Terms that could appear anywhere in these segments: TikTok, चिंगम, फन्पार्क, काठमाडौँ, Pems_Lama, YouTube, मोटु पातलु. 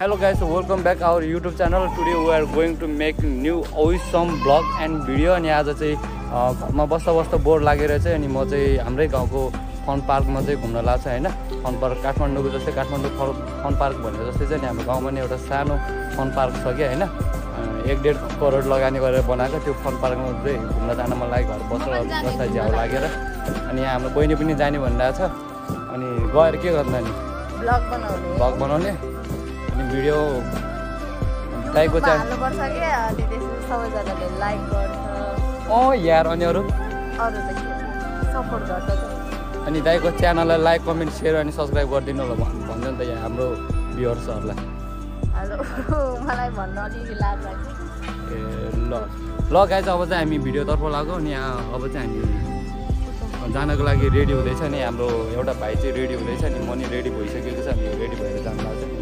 Hello guys, so welcome back our YouTube channel. Today we are going to make new awesome vlog and video. And आज चाहिँ म बस्दा bore लागेर चाहिँ अनि म चाहिँ हाम्रै गाउँको फन पार्कमा चाहिँ घुम्न लाग्छ हैन फन पार्क काठमाडौँको जस्तै काठमाडौँ फन पार्क भनेर जस्तै चाहिँ हाम्रो गाउँमा नि एउटा सानो फन पार्क छ के हैन 1.5 करोड लगानी गरेर बनाएको त्यो फन पार्कमा चाहिँ घुम्न जान मन लाग्यो घर बस्दा जाऊ लागेर अनि यहाँ हाम्रो बहिनी पनि जाने भनिरहेछ अनि गएर के गर्नु नि vlog बनाउने भिडियो लाइक गर्छ के अनि त्यसले सबैजनाले लाइक गर्छ ओ यार अनि अरु त के सपोर्ट गर्छ अनि दाइको च्यानललाई लाइक कमेन्ट शेयर अनि सब्स्क्राइब गरिदिनु होला भन्छ नि त यहाँ हाम्रो भ्युअर्सहरुलाई हेलो मलाई भन्न अलि लाज लाग्छ ए ल गाइस अब चाहिँ हामी भिडियो तर्फ लागौ नि अब चाहिँ हामी जानको लागि रेडी हुँदैछ नि हाम्रो एउटा भाइ चाहिँ रेडी हुँदैछ नि म नि रेडी भइसकेको छ हामी रेडी भएर जान लाग्छ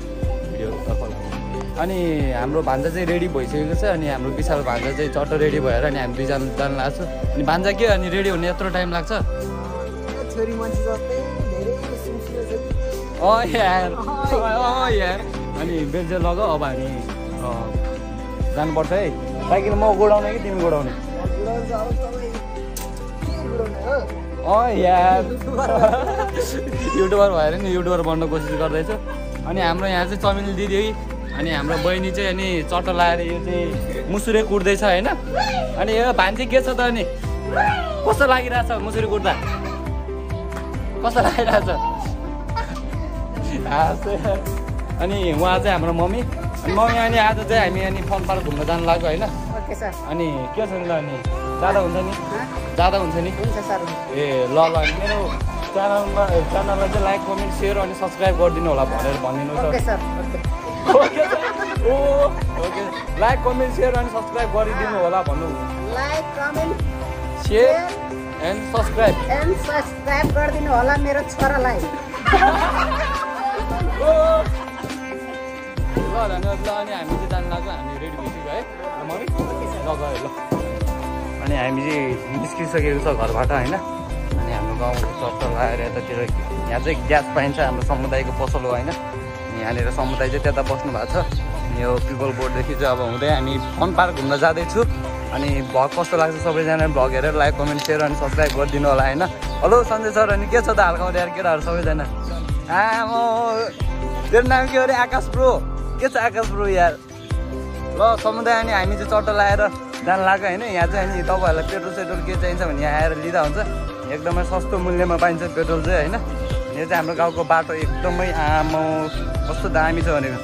अनि हाम्रो भान्जा चाहिँ रेडी भइसकेको छ अनि हाम्रो विशाल भान्जा चाहिँ चट्ट रेडी भएर अनि हामी दुईजना जान लाग्छ अनि भान्जा के अनि रेडी हुने यत्रो टाइम लाग्छ छोरी मान्छे जस्तै धेरै सुन्छु ओ यार अनि बेल चाहिँ लगाऊ अब हामी जानुपर्छ है साइकल म गोडाउने कि तिमी गोडाउने ओ यार युट्युबर भएर नि युट्युबर बन्न कोसिस गर्दैछु अनि हाम्रो यहाँ चाहिँ चमेली दिदी अनि हाम्रो बहिनी चाहिँ अनि चट्ट लाएर यो चाहिँ मुसुरे कुट्दैछ हैन अनि यो भान्जी के छ त अनि कस्तो लागिरहेछ मुसुरे कुट्दा कस्तो लागिरहेछ अनि उहाँ चाहिँ हाम्रो मम्मी मम्मी अनि आज चाहिँ हामी अनि फन पार्क घुम्न जान लाग्यो हैन ओके सर अनि के छ नि ल अनि जादा हुन्छ नि हुन्छ सर ए ल ल मेरो च्यानलमा चाहिँ लाइक कमेन्ट शेयर अनि सब्स्क्राइब गरिदिनु होला भनेर भनिदिनु छ okay sir okay oh okay like comment share अनि सब्स्क्राइब गरिदिनु होला भन्नु like comment share and subscribe गरिदिनु होला मेरो छोरालाई ओ ल ल अनि हामी चाहिँ जान लाग्यो हामी रेडी भइसक्यो है मम्मी ओके सर गयो ल अनि हामी चाहिँ निस्किसकेको छ घरबाट हैन हाम्रो गाउँको चट्ट लगाएर यतातिर यहाँ चाहिँ ग्यास पाइन्छ हाम्रो समुदायको पसल होइन यहाँनिर समुदाय चाहिँ त्यता बस्नु भएको छ यो पिपल बोर्डदेखि चाहिँ अब हुँदै हामी फन पार्क घुम्न जाँदैछु अनि भ्लग कस्तो लाग्छ सबैजना भ्लग हेरेर लाइक कमेन्ट सेयर अनि सब्सक्राइब गरिदिनु होला होइन हेलो सञ्जय सर अनि के छ त हालखाउँदै यार केटाहरू सबैजना आमा तेरो नाम के हो अरे आकाश ब्रो के छ आकाश ब्रो यार ल समुदाय अनि हामी चाहिँ चट्ट लगाएर जान लाग्यो होइन यहाँ चाहिँ अनि तपाईँहरूलाई पेट्रोल के चाहिन्छ भने यहाँ आएर लिँदा हुन्छ एकदमै सस्तो मूल्यमा पाइन्छ पेट्रोल चाहिँ हैन यो चाहिँ हाम्रो गाउँको बाटो एकदमै आमो कस्तो दामी छ भनेको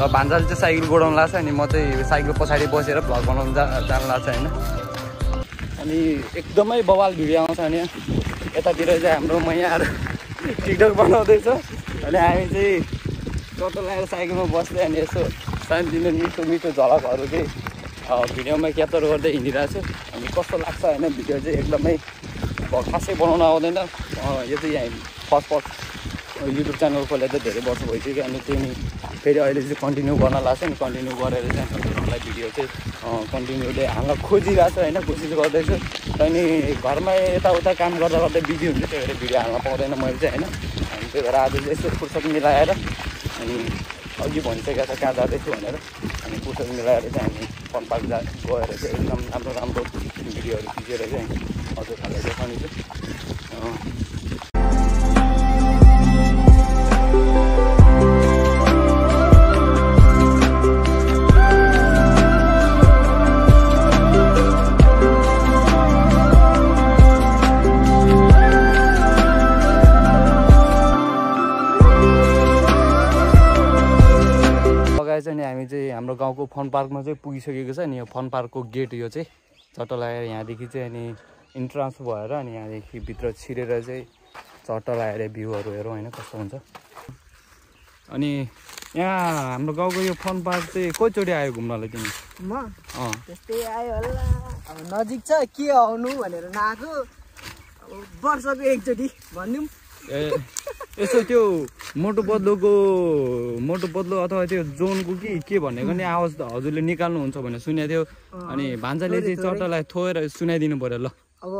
ल भान्जाले चाहिँ साइकल गोडाउन लाग्छ अनि म चाहिँ साइकल पछाडि बसेर भ्लग बनाउन जान लाग्छ हैन अनि एकदमै बवाल भिडियो आउँछ अनि यतातिर चाहिँ हाम्रो मैयाहरू टिकटक बनाउँदैछ अनि हामी चाहिँ टोटो लगाएर साइकलमा बस्दै अनि यसो सानोतिनो मिठो मिठो झलकहरू चाहिँ भिडियोमा क्याप्चर गर्दै हिँडिरहेको छु अनि कस्तो लाग्छ हैन भिडियो चाहिँ एकदमै खासै बनाउन आउँदैन यो चाहिँ यहाँ फर्स्ट युट्युब च्यानल खोले त धेरै वर्ष भइसक्यो अनि त्यो नि फेरि अहिले चाहिँ कन्टिन्यू गर्न लाग्छ नि कन्टिन्यू गरेर चाहिँ हामीलाई भिडियो चाहिँ कन्टिन्यूले हामीलाई खोजिरहेको छ हैन कोसिस गर्दैछु अनि घरमा यताउता काम गर्दा गर्दै बिजी हुन्छ त्यही भएर भिडियो हाल्न पाउँदैन मैले चाहिँ हैन अनि त्यही भएर आज यसो फुर्सद मिलाएर अनि अघि भनिसकेको छ कहाँ जाँदैछु भनेर अनि फुर्सद मिलाएर चाहिँ हामी फन पार्क गएर चाहिँ एकदम राम्रो राम्रो भिडियोहरू खिचेर चाहिँ हजुर हालेको पनि छ अनि हामी चाहिँ हाम्रो गाउँको फन पार्कमा चाहिँ पुगिसकेको छ अनि यो फन पार्कको गेट यो चाहिँ चट्ट लगाएर यहाँदेखि चाहिँ अनि इन्ट्रान्स भएर अनि यहाँदेखि भित्र छिरेर चाहिँ चट्टल आएर भ्यूहरु हेरौं हैन कस्तो हुन्छ। अनि यहाँ हाम्रो गाउँको यो फन पार्क चाहिँ कयचोटी आयो घुम्नलाई तिमी? म त्यस्तै आयो होला, अब नजिक छ के आउनु भनेर नआको, अब वर्षको एकचोटी भन्नु। ए यसो त्यो मोटो बदलो अथवा त्यो जोनको के भनेको नि आवाज हजुरले निकाल्नु हुन्छ भने सुने थियो, अनि भान्जाले चाहिँ चट्टलाई थोएर सुनाइदिनु पर्यो ल। अब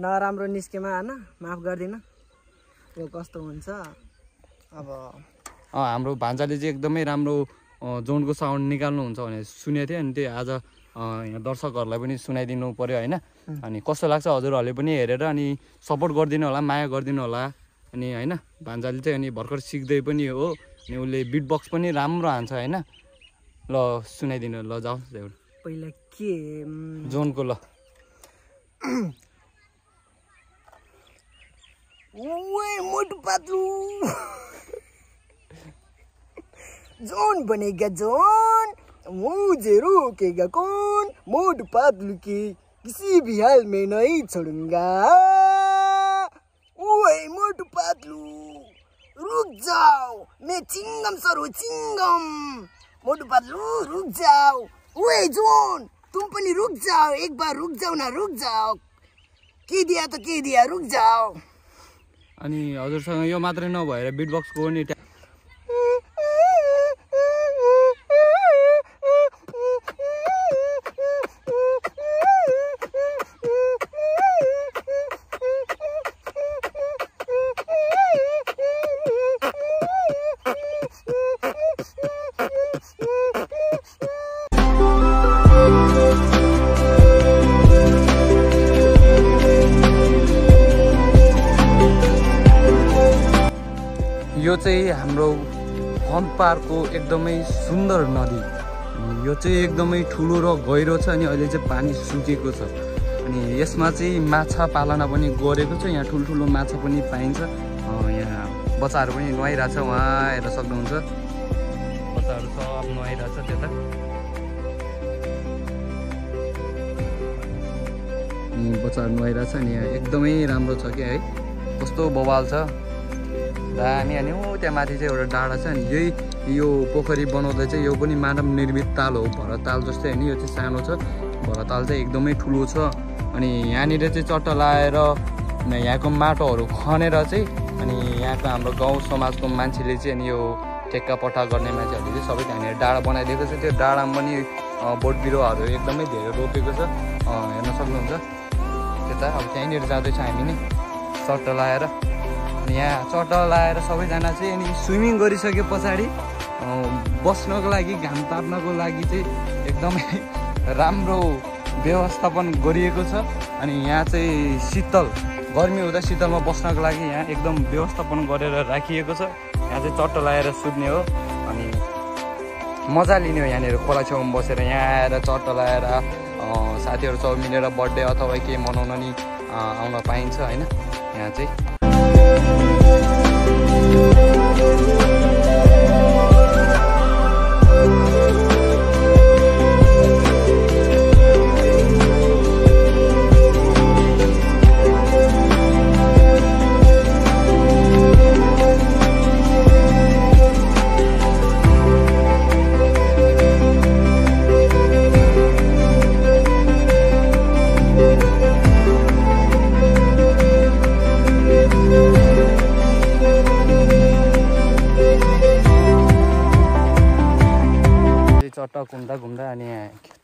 नराम्रो निस्केमा हैन माफ गर्दिन, यो कस्तो हुन्छ। अब हाम्रो भान्जाले चाहिँ एकदमै राम्रो जोनको साउन्ड निकाल्नु हुन्छ भने सुने थियो, अनि त्यो आज यहाँ दर्शकहरुलाई पनि सुनाइदिनु पर्यो हैन। अनि कस्तो लाग्छ हजुरहरुले पनि हेरेर अनि सपोर्ट गर्दिनु होला, माया गर्दिनु होला। अनि हैन भान्जाले चाहिँ अनि भर्खर सिक्दै पनि हो, अनि उले बिट बक्स पनि राम्रो हान्छ हैन। ल सुनाइदिनु ल, जाऊ पहिला के जोनको ल। ओए मोटु पातलु जोन बनेगा जोन, मुझेरो रोकेगा कौन, मोटु पातलु की किसी भी हाल में नहीं छोड़ूंगा। ओए मोटु पातलु रुक जाओ, मैं चिंगम सर हूँ चिंगम, मोटु पातलु रुक जाओ। ओए जोन तुम पनि रुक जाओ, एक बार रुक जाओ ना, रुक जाओ के दिया रुक जाओ। अनि हजुरसँग यो मात्रै नभएर बिट बक्सको पनि यो चाहिँ हाम्रो फनपार्कको एकदमै सुन्दर नदी। यो चाहिँ एकदमै ठुलो र गहिरो छ, अनि अहिले चाहिँ पानी सुकेको छ, अनि यसमा चाहिँ माछा पालना पनि गरेको छ। यहाँ ठुल्ठुलो माछा पनि पाइन्छ, यहाँ बच्चाहरू पनि नुहाइरहेको छ, उहाँ हेर्न सक्नुहुन्छ। बच्चाहरू सब नुहाइरहेको छ त्यता। बच्चाहरू नुहाइरहेको छ, अनि यहाँ एकदमै राम्रो छ क्या है, कस्तो बवाल छ दामी। अनि त्यहाँ माथि चाहिँ एउटा डाँडा छ, अनि यही यो पोखरी बनाउँदै चाहिँ यो पनि मानव निर्मित ताल हो, भरताल जस्तै होइन। यो चाहिँ सानो छ, भरताल चाहिँ एकदमै ठुलो छ। अनि यहाँनिर चाहिँ चट्ट लाएर यहाँको माटोहरू खनेर चाहिँ अनि यहाँको हाम्रो गाउँ समाजको मान्छेले चाहिँ अनि यो ठेक्कापट्टा गर्ने मान्छेहरूले चाहिँ सबै त्यहाँनिर डाँडा बनाइदिएको छ। त्यो डाँडामा पनि बोट बिरुवाहरू एकदमै धेरै रोपेको छ, हेर्न सक्नुहुन्छ त्यता। अब त्यहीँनिर जाँदैछ हामी नि चट्ट लाएर, यहाँ चट्ट लाएर सबैजना चाहिँ अनि स्विमिङ गरिसके पछाडि बस्नको लागि, घाम ताप्नको लागि चाहिँ एकदमै राम्रो व्यवस्थापन गरिएको छ। अनि यहाँ चाहिँ शीतल, गर्मी हुँदा शीतलमा बस्नको लागि यहाँ एकदम व्यवस्थापन गरेर राखिएको छ। यहाँ चाहिँ चट्ट लाएर सुत्ने हो, अनि मजा लिने हो यहाँनिर खोला छेउमा बसेर। यहाँ आएर चट्ट लाएर साथीहरूसँग मिलेर बर्थडे अथवा केही मनाउन नि आउन पाइन्छ होइन यहाँ चाहिँ। चट्ट घुम्दा घुम्दा अनि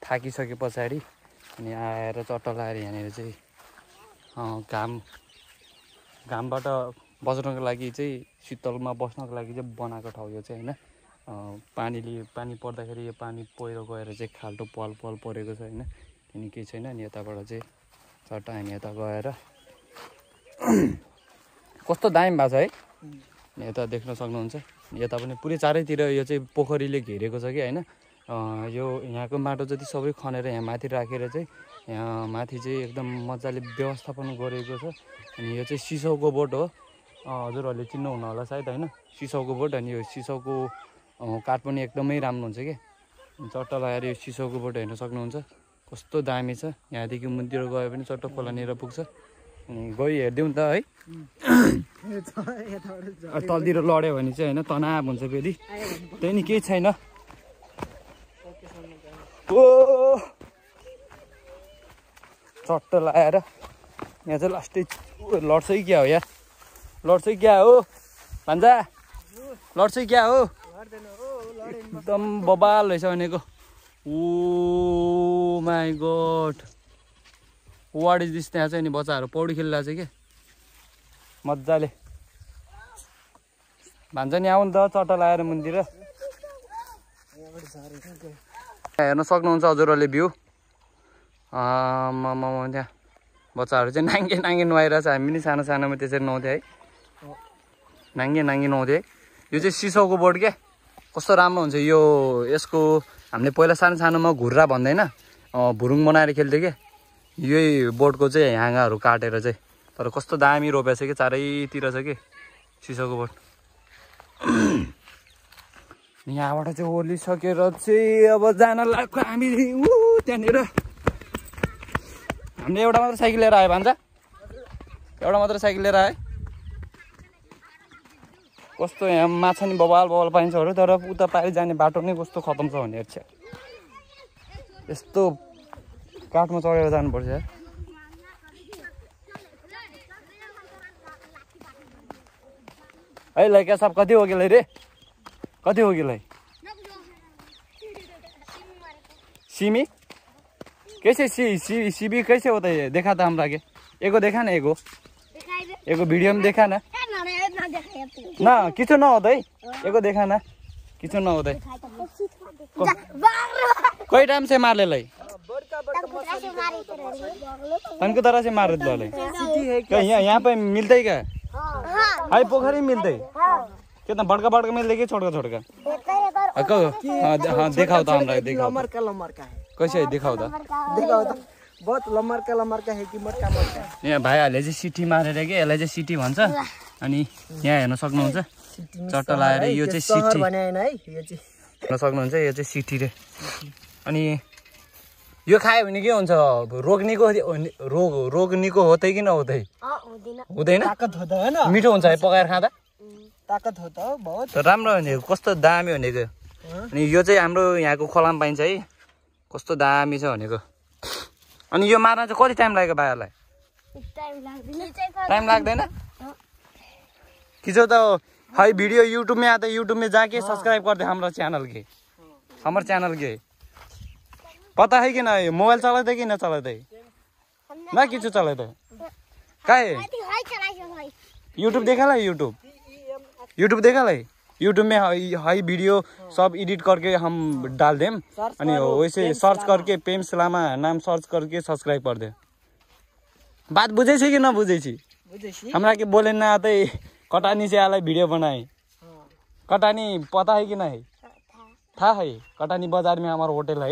थाकिसके पछाडि अनि आएर चट्ट लाएर यहाँनिर चाहिँ घामबाट बस्नको लागि चाहिँ, शीतलमा बस्नको लागि चाहिँ बनाएको ठाउँ यो चाहिँ होइन। पानी पर्दाखेरि यो पानी पहिरो गएर चाहिँ खाल्टो पल परेको छ होइन, अनि केही छैन। अनि यताबाट चाहिँ चट्ट हामी यता गएर कस्तो दामी भएको छ है, यता देख्न सक्नुहुन्छ। यता पनि पुरै चारैतिर यो चाहिँ पोखरीले घेरेको छ कि होइन। यो यहाँको माटो जति सबै खनेर यहाँ माथि राखेर चाहिँ यहाँ माथि चाहिँ एकदम मजाले व्यवस्थापन गरेको छ। अनि यो चाहिँ सिसौको बोट हो, हजुरहरूले चिन्नुहुन्न होला सायद होइन सिसौको बोट। अनि यो सिसौको काठ पनि एकदमै राम्रो हुन्छ कि। चट्ट लगाएर यो सिसौको बोट हेर्न सक्नुहुन्छ कस्तो दामी छ यहाँदेखि मन्दिर गए पनि चट्ट खोलानेर पुग्छ गई हेर्दिउ नि त है तलतिर लड्यो भने चाहिँ हैन तनाव हुन्छ फेरि त्यही नि केही छैन ओ चट्ट लाएर यहाँ चाहिँ लास्टै लड्छै क्या हो यार लड्छै क्या हो भन्छ लड्छै क्या हो एकदम बबाल रहेछ भनेको oh my god what is this त्यहाँ चाहिँ नि बच्चाहरू पौडी खेल्ला चाहिँ के मजाले भन्छ नि आउनु त चट्टा लगाएर मन्दिर हेर्न सक्नुहुन्छ हजुरहरूले भ्यू आमा त्यहाँ बच्चाहरू चाहिँ नाङ्गे नाङ्गे नुहाइरहेछ हामी पनि सानो सानोमा त्यसरी नुहाउँथे है नाङ्गे नाङ्गे नुहाउँथे यो चाहिँ सिसोको बोट के कस्तो राम्रो हुन्छ यो यसको हामीले पहिला सानो सानोमा घुर्रा भन्दैन भुरुङ बनाएर खेल्थ्यो के यही बोटको चाहिँ हाँगाहरू काटेर चाहिँ तर कस्तो दामी रोपेछ कि चारैतिर छ कि सिसोको बोट यहाँबाट चाहिँ ओर्लिसकेर चाहिँ अब जान लाग्छ हामी त्यहाँनिर हामीले एउटा मात्र साइकल लिएर आयो भन्छ एउटा मात्र साइकल लिएर आयो कस्तो यहाँ माछा नि बबाल बबाल पाइन्छ अरे तर उता पारि जाने बाटो नै कस्तो खतम छ भने हेर्छ यस्तो काठमा चढेर जानुपर्छ यार है ल क्या सब कति हो कि रे कति हो कि सिमी कैसे सिमी कैसे होता है देखा था हमरा के एगो देखा ना एगो वीडियो में देखा ना ना किचो नहुँदै एको देखा ना किचो नहुँदै कोही टाइम से मारले लै तनको तरह से मारत लले यहाँ पे मिल्दै का हाय पोखरी मिल्दै के त बडका मिल्दै के छोटका हां देखाउ त हमरा देखाउ लमरका है कसै देखाउ त बहुत लमरका है कि मर्का यहाँ भाइहरुले चाहिँ सिटी मारेर के यसलाई चाहिँ सिटी भन्छ अनि यहाँ हेर्न सक्नुहुन्छ चट्टा लाएर यो चाहिँ सिटी बनाएन है यो चाहिँ हेर्न सक्नुहुन्छ यो चाहिँ सिटी रे अनि यो खायो भने के हुन्छ रोग्नीको रोग्नीको होतै कि नहोतै हुँदैन ताकत हो त हैन मिठो हुन्छ है पकाएर खाँदा ताकत हो त बहुत राम्रो हुन्छ कस्तो दामी भनेको अनि यो चाहिँ हाम्रो यहाँको खोलामा पाइन्छ है कस्तो दामी छ भनेको अनि यो मार्न चाहिँ कति टाइम लाग्यो भाइहरुलाई टाइम लाग्दैन किचो त है भिडियो युट्युब में आता युट्युब में जाके सब्सक्राइब कर दे हमारा चैनल के पता है कि ना मोबाइल चलाते कि ना चलाते ना किचो चलाते काहे युट्युब देखा ला युट्युब देखा ला यूट्यूब में हाई वीडियो सब एडिट करके हम डाल दें अनि वैसे सर्च करके पेम्स लामा नाम सर्च करके सब्सक्राइब कर दे बात बुझे कि ना बुझे हमरा के बोले ना आते कटानी से आला वीडियो बनाए कटानी पता है कि ना है था है कटानी बजार में हमारा होटल है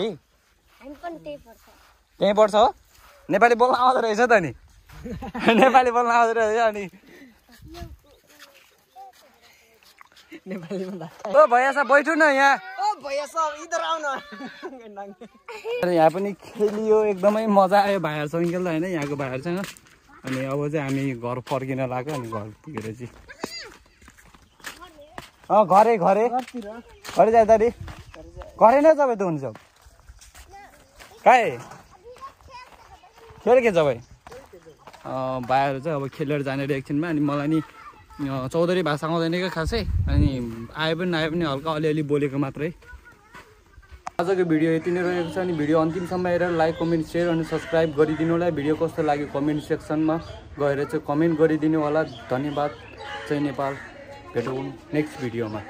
त्यही पर्छ हो नेपाली बोल्न आउँदो रहेछ त नि नेपाली बोल्न आउँदो रहेछ अनि ओ भैया साहब बैठो न यहाँ ओ भैया साहब इधर आउन यहाँ पनि खेलियो एकदमै मजा आयो भाइहरुसँग खेल्दा हैन यहाँको भाइहरुसँग अनि अब चाहिँ हामी घर फर्किन लाग्यो अनि घर पुगेर चाहिँ घरै जाय दाडी घरै नै जबै त हुन्छ काय खेल के जबै भाइहरु चाहिँ अब खेलेर जाने रे एकछिनमा अनि मलाई नि चौधरी भाषा आउँदैन क्या खासै अनि आए पनि हल्का अलिअलि बोलेको मात्रै आजको भिडियो यति नै रहेको छ अनि भिडियो अन्तिमसम्म हेरेर लाइक कमेन्ट सेयर अनि सब्सक्राइब गरिदिनु होला भिडियो कस्तो लाग्यो कमेन्ट सेक्सनमा गएर चाहिँ कमेन्ट गरिदिनु होला धन्यवाद जय नेपाल भेटौँ नेक्स्ट भिडियोमा।